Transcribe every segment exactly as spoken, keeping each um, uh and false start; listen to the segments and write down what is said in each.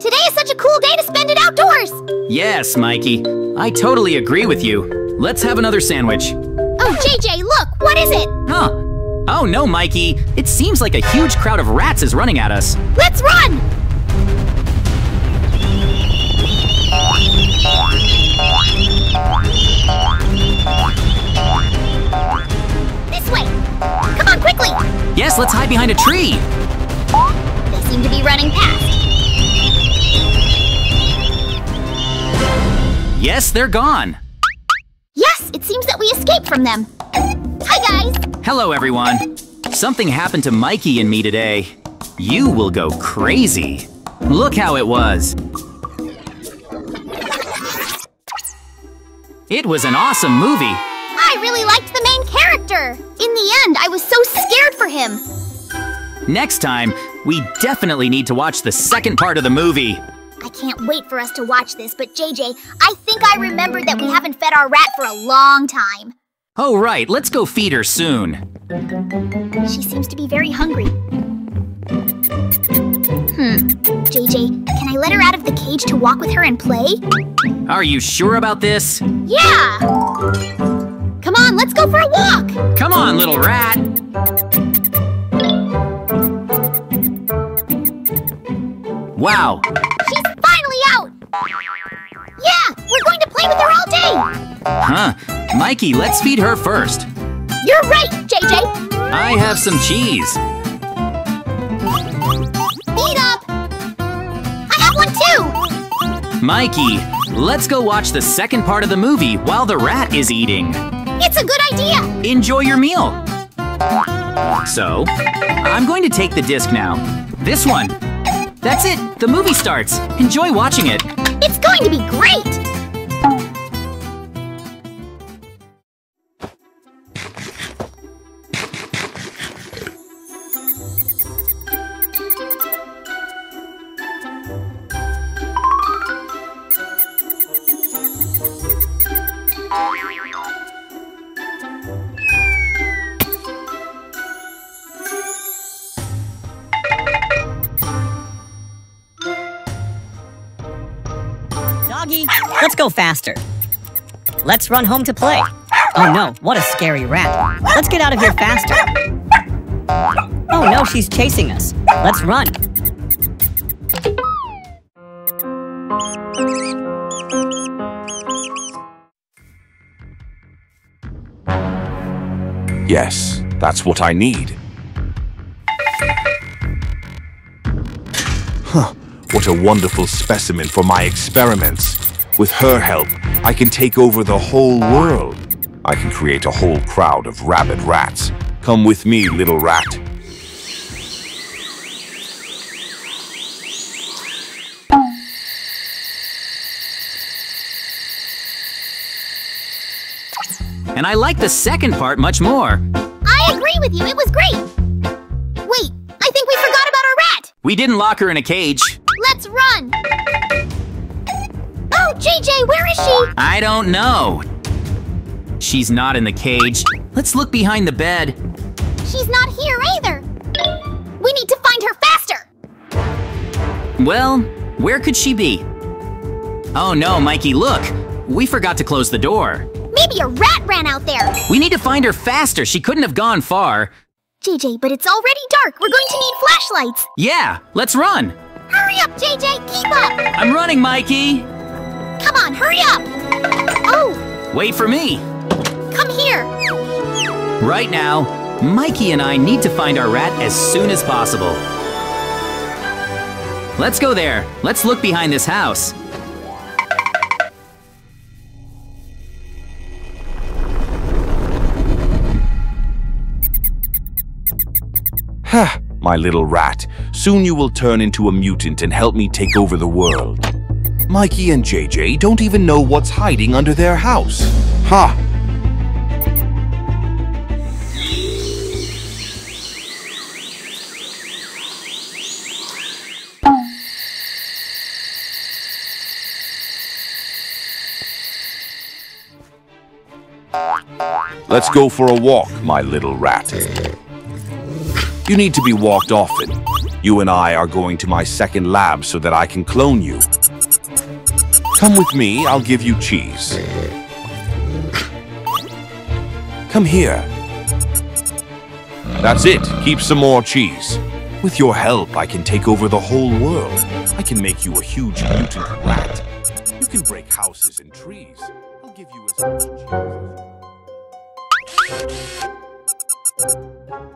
Today is such a cool day to spend it outdoors! Yes, Mikey. I totally agree with you. Let's have another sandwich. Oh, J J, look! What is it? Huh? Oh no, Mikey. It seems like a huge crowd of rats is running at us. Let's run! This way! Come on, quickly! Yes, let's hide behind a tree! They seem to be running past. Yes, they're gone. Yes, it seems that we escaped from them. Hi, guys. Hello, everyone. Something happened to Mikey and me today. You will go crazy. Look how it was. It was an awesome movie. I really liked the main character. In the end, I was so scared for him. Next time, we definitely need to watch the second part of the movie. I can't wait for us to watch this, but J J, I think I remembered that we haven't fed our rat for a long time. Oh, right. Let's go feed her soon. She seems to be very hungry. Hmm. J J, can I let her out of the cage to walk with her and play? Are you sure about this? Yeah! Come on, let's go for a walk! Come on, little rat! Wow! Yeah! We're going to play with her all day! Huh. Mikey, let's feed her first. You're right, J J! I have some cheese. Eat up! I have one too! Mikey, let's go watch the second part of the movie while the rat is eating. It's a good idea! Enjoy your meal! So, I'm going to take the disc now. This one. That's it! The movie starts! Enjoy watching it! It's going to be great! Let's go faster. Let's run home to play. Oh no, what a scary rat. Let's get out of here faster. Oh no, she's chasing us. Let's run. Yes, that's what I need. Huh. What a wonderful specimen for my experiments. With her help, I can take over the whole world. I can create a whole crowd of rabid rats. Come with me, little rat. And I like the second part much more. I agree with you, it was great. Wait, I think we forgot about our rat. We didn't lock her in a cage. Let's run! Oh, J J, where is she? I don't know. She's not in the cage. Let's look behind the bed. She's not here either. We need to find her faster. Well, where could she be? Oh no, Mikey, look. We forgot to close the door. Maybe a rat ran out there. We need to find her faster. She couldn't have gone far. J J, but it's already dark. We're going to need flashlights. Yeah, let's run. Hurry up, J J! Keep up! I'm running, Mikey! Come on, hurry up! Oh! Wait for me! Come here! Right now, Mikey and I need to find our rat as soon as possible. Let's go there. Let's look behind this house. Huh. My little rat, soon you will turn into a mutant and help me take over the world. Mikey and J J don't even know what's hiding under their house. Ha! Let's go for a walk, my little rat. You need to be walked often. You and I are going to my second lab so that I can clone you. Come with me, I'll give you cheese. Come here. That's it, keep some more cheese. With your help, I can take over the whole world. I can make you a huge mutant rat. You can break houses and trees. I'll give you as much cheese.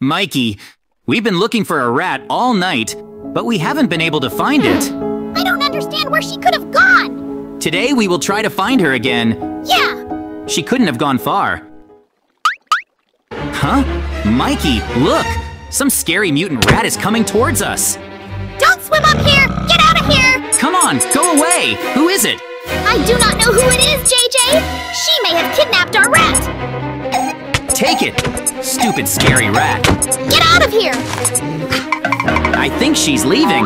Mikey, we've been looking for a rat all night, but we haven't been able to find it. I don't understand where she could have gone. Today we will try to find her again. Yeah. She couldn't have gone far. Huh? Mikey, look! Some scary mutant rat is coming towards us. Don't swim up here! Get out of here! Come on, go away! Who is it? I do not know who it is, J J! She may have kidnapped our rat! Take it! Stupid scary rat! Get out of here! I think she's leaving.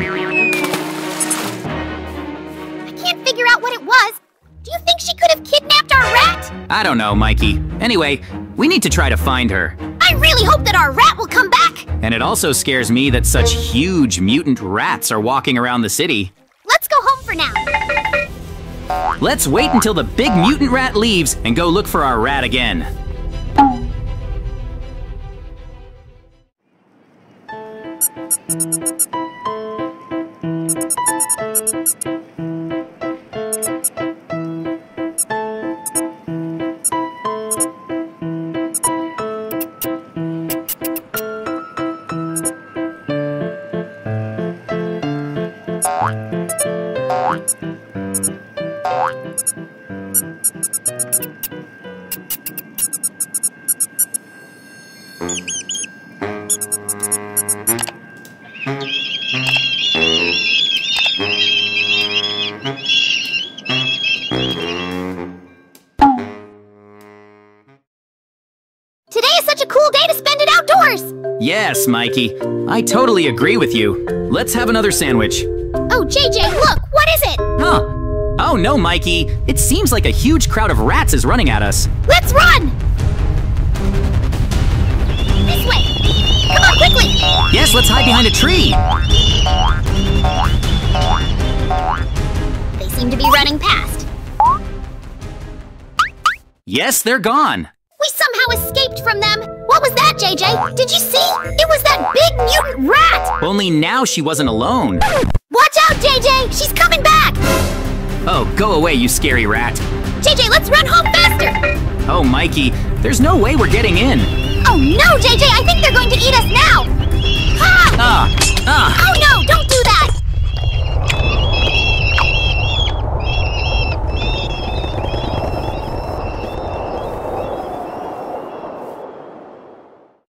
I can't figure out what it was. Do you think she could have kidnapped our rat? I don't know, Mikey. Anyway, we need to try to find her. I really hope that our rat will come back! And it also scares me that such huge mutant rats are walking around the city. Let's go home for now. Let's wait until the big mutant rat leaves and go look for our rat again. Yes, Mikey. I totally agree with you. Let's have another sandwich. Oh, J J, look! What is it? Huh? Oh, no, Mikey. It seems like a huge crowd of rats is running at us. Let's run! This way! Come on, quickly! Yes, let's hide behind a tree! They seem to be running past. Yes, they're gone. We somehow escaped from them. What was that, J J? Did you see? It was that big mutant rat! Only now she wasn't alone. Watch out, J J! She's coming back! Oh, go away, you scary rat. J J, let's run home faster! Oh, Mikey, there's no way we're getting in. Oh no, J J! I think they're going to eat us now! Ah! Ah! Ah! Oh,